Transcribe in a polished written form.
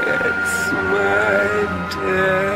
It's my day.